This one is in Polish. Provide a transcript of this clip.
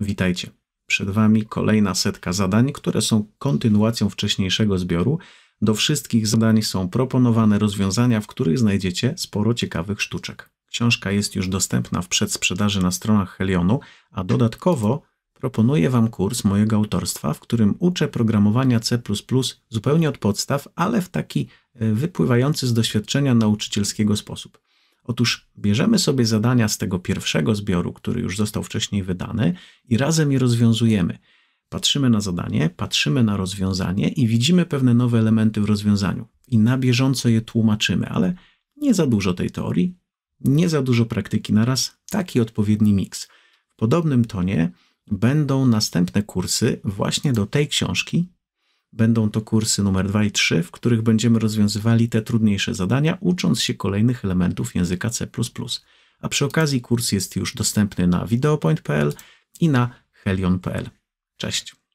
Witajcie. Przed Wami kolejna setka zadań, które są kontynuacją wcześniejszego zbioru. Do wszystkich zadań są proponowane rozwiązania, w których znajdziecie sporo ciekawych sztuczek. Książka jest już dostępna w przedsprzedaży na stronach Helionu, a dodatkowo proponuję Wam kurs mojego autorstwa, w którym uczę programowania C++ zupełnie od podstaw, ale w taki wypływający z doświadczenia nauczycielskiego sposób. Otóż bierzemy sobie zadania z tego pierwszego zbioru, który już został wcześniej wydany i razem je rozwiązujemy. Patrzymy na zadanie, patrzymy na rozwiązanie i widzimy pewne nowe elementy w rozwiązaniu. I na bieżąco je tłumaczymy, ale nie za dużo tej teorii, nie za dużo praktyki naraz, taki odpowiedni miks. W podobnym tonie będą następne kursy właśnie do tej książki. Będą to kursy numer 2 i 3, w których będziemy rozwiązywali te trudniejsze zadania, ucząc się kolejnych elementów języka C++. A przy okazji kurs jest już dostępny na videopoint.pl i na helion.pl. Cześć!